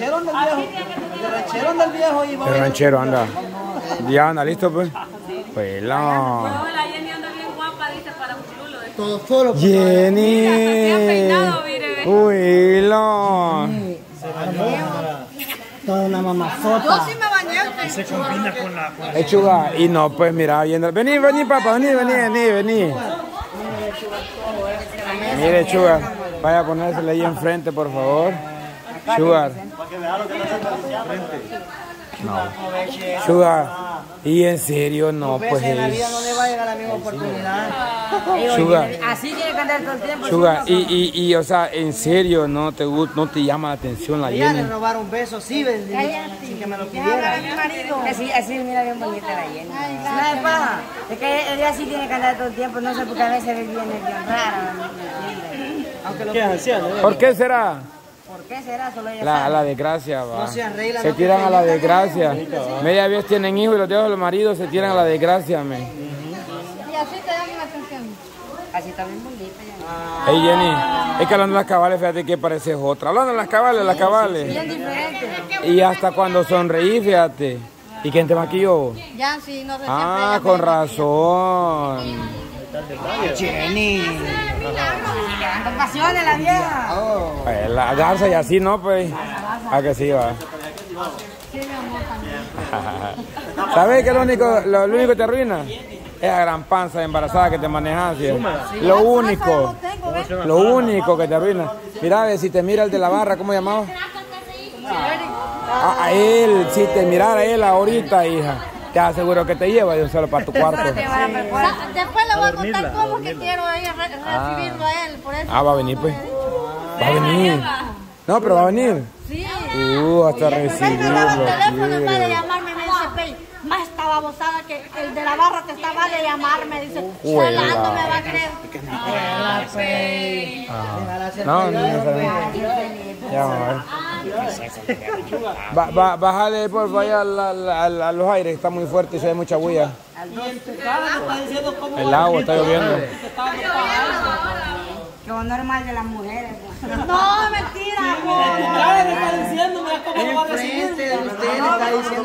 El ranchero del viejo. Y el ranchero anda. Ya anda listo, pues. Pelón. La Jenny anda bien guapa, dice, para un chulo. Todo solo. Jenny. Pelón. Se bañó. Toda una mamazota. Yo sí me bañé. Se combina con la lechuga. Y no, pues mira, yendo. Vení, vení, papá, vení. Mire, Sugar, vaya a ponérsela ahí enfrente, por favor. Sugar. No. Sugar. Y en serio, no, pues. En la vida no le va a llegar la misma oportunidad. Sugar. Así tiene que andar todo el tiempo. Sugar, y o sea, en serio, no te llama la atención la Jenny. Ya le robaron besos, sí, sin que me lo pidiera. Así mira bien bonita la Jenny. No es paja. Es que ella sí tiene que andar todo el tiempo, no sé por qué a veces es bien rara. ¿Por qué será? ¿Por qué será? Solo ella sabe. La desgracia, va. No sean reglas, se tiran a la desgracia. Media vez tienen hijos y los dedos del marido se tiran a la desgracia, men. Y así te dan la atención. Así está bien bonita, Jenny. Hey, Jenny, es que hablando de las cabales, fíjate que pareces otra. Hablando de las cabales, Bien diferente. Y hasta cuando sonreí, fíjate. ¿Y quién te maquilló? Ya, sí, no sé. Ah, con razón. Jenny. Pasiones la vieja. La garza y así, ¿no? Pues. Ah, que sí, va. ¿Sabes qué es lo único que te arruina? Esa gran panza embarazada que te manejas. ¿Sí? Lo único que te arruina. Mira, si te mira el de la barra, ¿cómo llamaba? A él, si te mirara él ahorita, hija. Te aseguro que te lleva de un solo para tu cuarto. Sí. Después le voy a contar cómo que quiero recibirlo a él. Por eso va a venir, pues. Va a venir. No, pero va a venir. Sí. Hasta recibirlo. Me daba el teléfono en vez de llamarme, me dice, pey, más esta babosada que el de la barra te está mal de llamarme. Dice, chalando me va a creer. Pey. No. Ya vamos a ver. Bájale por allá a los aires, está muy fuerte y se ve mucha bulla. El agua está lloviendo. Que normal de las mujeres. No, mentira. Está diciendo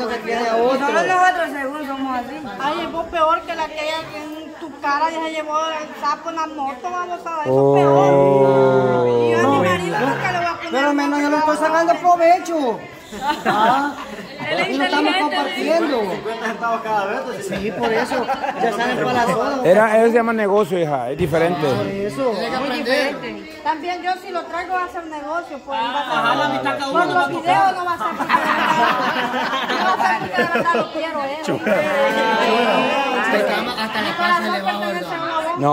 que quiere a otro. Solo nosotros según somos así. Ay, vos peor que la que ella en tu cara ya se llevó el sapo en la moto, vamos a ver. Eso peor. Y yo a mi marido nunca le voy a poner. Pero al menos yo lo estoy sacando provecho. Y lo estamos compartiendo. 50 centavos cada vez. Sí, por eso. Ya saben cuál es la zona. Eso se llama negocio, hija. Es diferente. Eso. Muy diferente. También yo si lo traigo va a ser negocio. Pues la mitad cada uno. Por los videos no va a ser porque de verdad lo quiero. Hasta la casa le va a volver. No.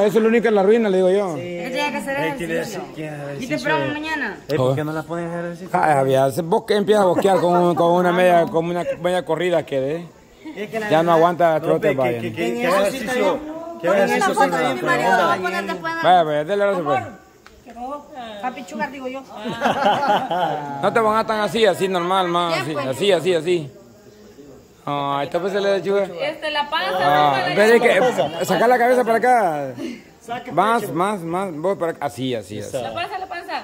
Eso es lo único en la ruina, le digo yo. Que hacer ¿y te probamos mañana? ¿Por qué no la pones a ejercicio? Javier, vos que empiezas a bosquear con una media corrida que dé. Ya no aguanta trote, vaya. ¿Qué ejercicio? ¿Qué ejercicio? Vaya, vaya, déle la sorpresa. Papi Chugar, digo yo. No te van a tan así normal, más así. Ay, esta vez se le da Chugar. La panza. Saca la cabeza para acá. Más, voy para acá. Así. La panza.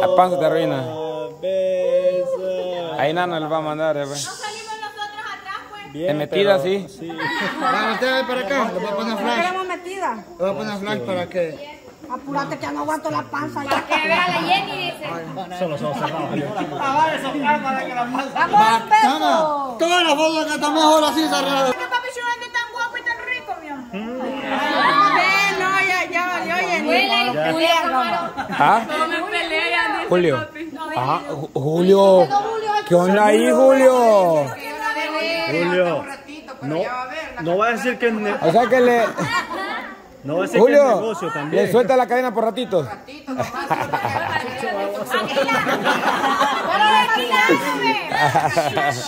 La panza te arruina. Ahí Nano le va a mandar. No salimos nosotros atrás, pues. Bien, metida así. Sí. Va, usted para acá. Le voy a poner flash. Le voy a poner flash para que. Apúrate que no aguanto la panza. Para que vea la Jenny, dice. Solo. Vamos, todas las fotos que estamos ahora sí cerradas. ¿Por qué papi Chugar es tan guapo y tan rico, mío? Julio. ¿Qué onda ahí, Julio? No va a decir que... O sea que le... No va a decir que es negocio también. Le suelta la cadena por ratitos.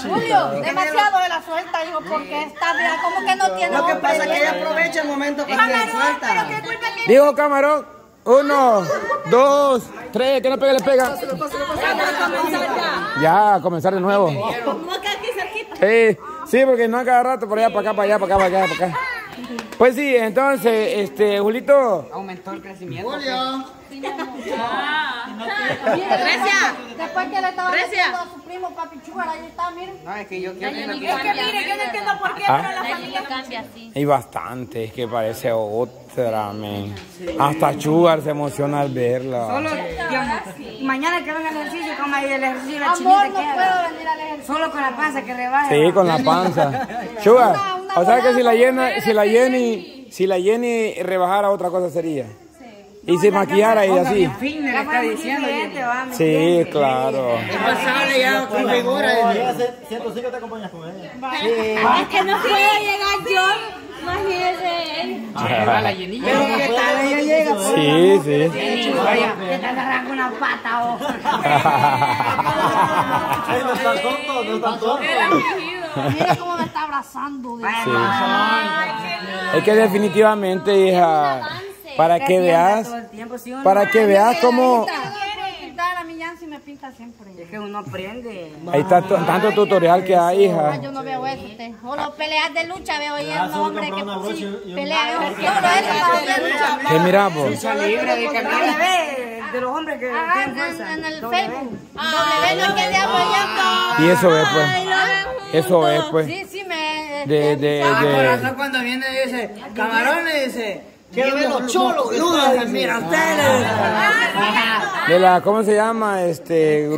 Julio, demasiado de la suelta, digo, porque está bien, como que no tiene. Lo que pasa es que ella aprovecha el momento que se suelta. Digo, Camarón, 1, 2, 3, que no pegue, le pega. Ya, a comenzar de nuevo. Sí, porque no a cada rato, por allá, para acá, para allá, para acá, para acá. Pues sí, entonces, Julito. Aumentó el crecimiento. Julio. Sí, Grecia. Después que le estaba diciendo a su primo papi Chugar, ahí está, miren. No, es que yo quiero... Es que mire, yo no entiendo por qué, pero la familia cambia así. Y bastante, es que parece otra, men. Hasta Chugar se emociona al verla. Solo, mañana que venga el ejercicio, coma ahí el ejercicio, la chinita que no puedo venir al ejercicio. Solo con la panza que le baje. Sí, con la panza. Chugar. O sea que si la Jenny rebajara, otra cosa sería. Sí. Y no, se maquillara y así. En fin, le está diciendo. Sí, claro. Es pasable ya con figura. 105 te acompañas con ella. Sí. Es que no puede llegar yo, imagínese él. Va la Jenny. Pero que tal ella llega. Sí, sí. Que te arranca una pata, ojo. No están tontos, no están tontos. Mira cómo me está abrazando. Sí. Ay, es que definitivamente, hija, para que veas cómo... Es que uno aprende. Ahí está tanto tutorial que hay, hija. Yo no veo eso. Solo peleas de lucha veo yo, un hombre que pelea. ¿Qué miramos? De los hombres que en el Facebook. Y eso es, pues. Eso es, pues. Sí, sí, me... corazón cuando viene dice, Camaron le dice, lléven los chulos, los miranteles. De la, ¿cómo se llama? Wrestling.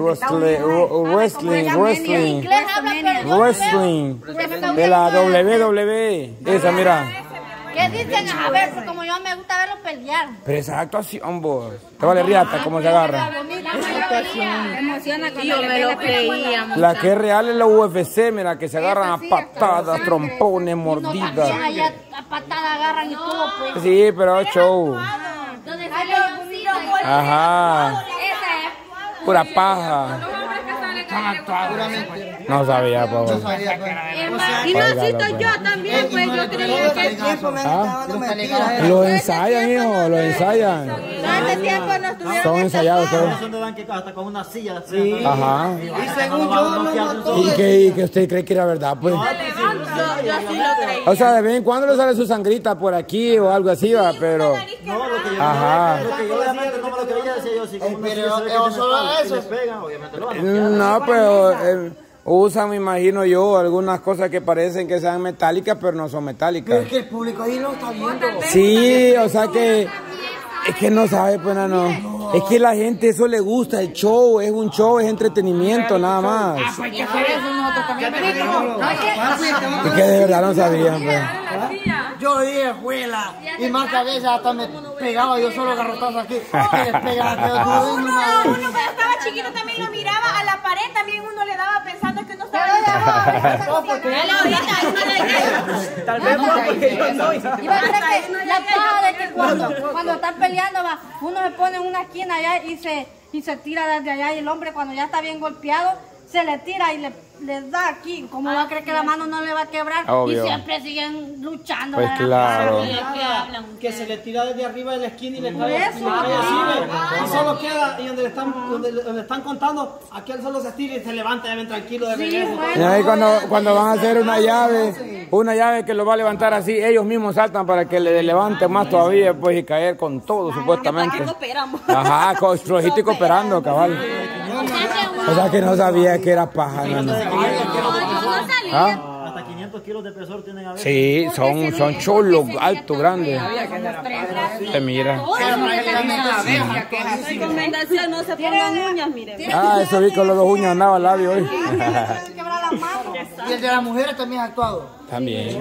De la WWE. Esa, mira. ¿Qué dicen? A ver, pues como yo me gusta verlos pelear. Pero esa actuación, vos. Te vale riata, cómo se agarra. La que es real es la UFC, mira, que se agarran a patadas, trompones, mordidas. A patadas agarran y todo, pues. Sí, pero show. Ajá. Pura paja. No sabía, papá. Y no cito yo también, pues yo creía que... Los ensayan, hijo, los ensayan. Tanto tiempo nos tuvieron. Son ensayados todos. Hasta con una silla. Ajá. Y según yo... ¿Y que usted cree que era verdad, pues? Yo sí lo creí. O sea, de vez en cuando le sale su sangrita por aquí o algo así, va, pero... Ajá. Pero solo eso. No, pero... Usan, me imagino yo, algunas cosas que parecen que sean metálicas, pero no son metálicas. Pero es que el público ahí lo está viendo. Sí, o sea que... Es que no sabe, pues, no. Es que la gente eso le gusta, el show, es un show, es entretenimiento, nada más. Es que de verdad no sabían, pues. Yo dije, escuela, y más cabeza hasta me pegaba, yo solo garrotazo aquí. Uno cuando estaba chiquito también lo miraba a la pared, también uno le daba pensando que no estaba... Tal vez no, porque yo no... Cuando están peleando, uno se pone en una esquina allá y se tira desde allá, y el hombre cuando ya está bien golpeado, se le tira y le da aquí. ¿Cómo va a creer que la mano no le va a quebrar? Obvio. Y siempre siguen luchando. Pues claro. Que se le tira desde arriba de la esquina y le cae así. Y solo queda, y donde le están contando, aquel solo se tira y se levanta ya bien tranquilo. De regreso. Y ahí cuando van a hacer una llave que lo va a levantar así, ellos mismos saltan para que le levante más todavía, pues, y caer con todo, supuestamente. ¿Para qué cooperamos? Ajá, estoy cooperando, cabal. O sea que no sabía que era paja, no. ¿Ah? Hasta 500 kilos de peso tienen a veces. Sí, son cholos, altos, grandes. Te mira. Recomendación, no se pongan uñas, miren. Ah, eso vi con los dos uñas, andaba al labio hoy. Y el de las mujeres también ha actuado. También.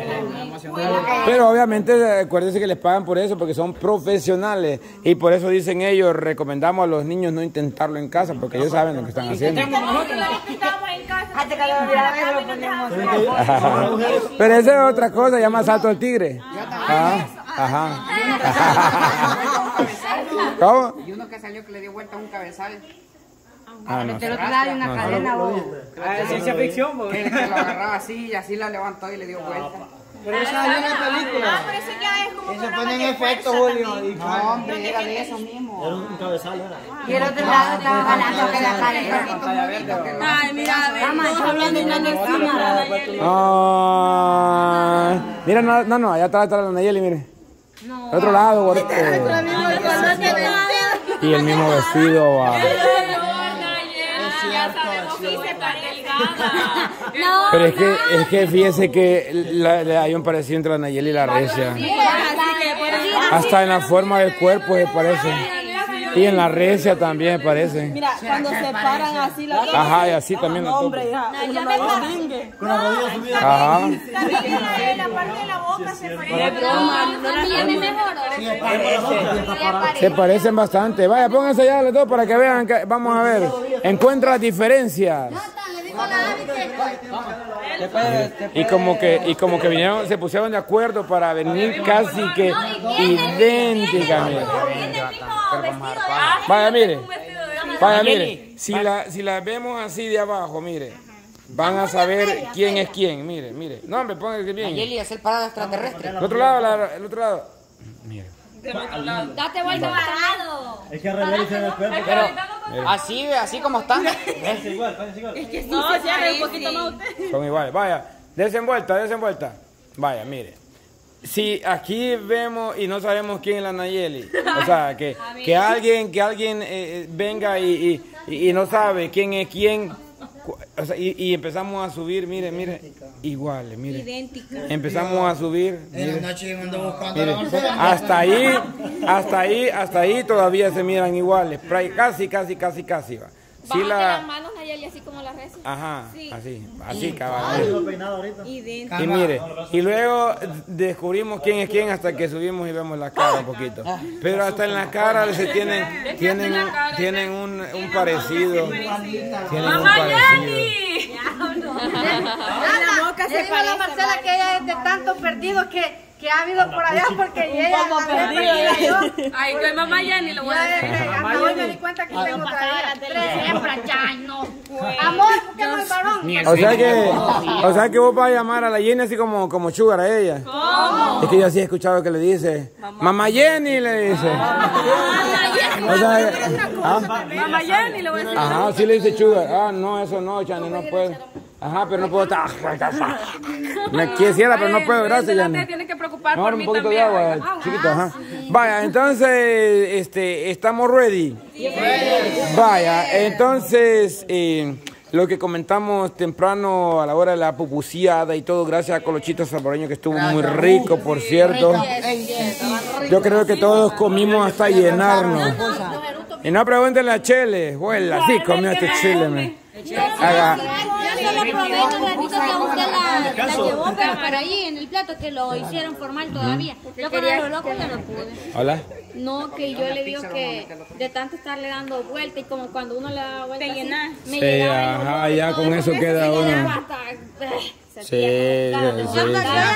Pero obviamente acuérdense que les pagan por eso, porque son profesionales. Y por eso dicen ellos, recomendamos a los niños no intentarlo en casa, porque ellos saben lo que están haciendo. Pero esa es otra cosa, ya más alto el tigre. Ajá. ¿Cómo? Y uno que salió que le dio vuelta a un cabezal. Ah, no. Pero te lo trae una cadena, vos. Es ciencia ficción, vos. Él lo agarraba así y así la levantó y le dio vuelta. Pero esa es una película. Pero eso ya es como eso pone en efecto, Julio. No, hombre, era de eso mismo. Era un cabezal, era. Y el otro lado estaba jalando que la pared. Ay, mira, a ver. Estamos hablando y mirando en cámara. Mira, no, allá está la Nayeli, mire. No. Otro lado, gordo. Y el mismo vestido. Pero es que fíjese que hay un parecido entre la Nayeli y la Recia. Hasta en la forma del cuerpo se parecen. Y en la Recia también se parecen. Mira, cuando se paran así la toman. Ajá, y así también la toman. Con la rodilla subida. Ajá. La parte de la boca se parece. Se parecen bastante. Vaya, pónganse allá los dos para que vean. Vamos a ver. Encuentra las diferencias. Y como que vinieron, se pusieron de acuerdo para venir casi que idénticamente. Vaya, mire. Si la vemos así de abajo, mire. Van a saber quién es quién, mire. No, hombre, póngase bien. Nayeli, hacer parada extraterrestre. El otro lado. Mira. Date vuelta parado. Es que regresa después. Así como están. Parece igual. Es que no, se abre un poquito más usted. Son iguales, vaya. Desenvuelta. Vaya, mire. Si aquí vemos y no sabemos quién es la Nayeli. O sea, que alguien venga y no sabe quién es quién. O sea, y empezamos a subir, mire, iguales, mire. Idénticas. Empezamos a subir. Mire, hasta ahí todavía se miran iguales. Casi va. Si las manos Nayeli así como las redes. Ajá, sí. así caballero. Y mire, y luego descubrimos quién es quién hasta que subimos y vemos la cara un poquito. Pero hasta en la cara se tienen un parecido. ¡Mamá Jenny! La boca se parece a Marcela, que ella es de tanto perdido que ha habido por allá porque ella no perdió. Ay, que mamá Jenny lo voy a decir. Hasta hoy me di cuenta que tengo todavía 3 hembras, ya no. Amor, busquemos el varón. O sea que vos vas a llamar a la Jenny así como sugar a ella. ¿Cómo? Es que yo sí he escuchado que le dice, mamá Jenny le dice. O sea, mamá Jenny le voy a decir. Ajá, sí le dice sugar. Ah, no, eso no, Chani, no puede. Ajá, pero no puedo estar. Me quisiera, pero no puedo, gracias, Jenny. Tienes que preocupar por mí también. Un poquito de agua, chiquito, ajá. Vaya, entonces, ¿estamos ready? Vaya, entonces, lo que comentamos temprano a la hora de la pupuseada y todo, gracias a Colochito Salvadoreño, que estuvo muy rico, por cierto. Yo creo que todos comimos hasta llenarnos. Y no pregúntenle a Chele, huela, sí comió este chile, yo solo probé los platitos que usted la llevó, pero para ahí en el plato que lo hicieron formal todavía. Yo con los locos ya no pude. ¿Hola? No, que yo le digo que de tanto estarle dando vuelta y como cuando uno le da vuelta así, me llenaba. Ajá, ya con eso queda uno. Sí.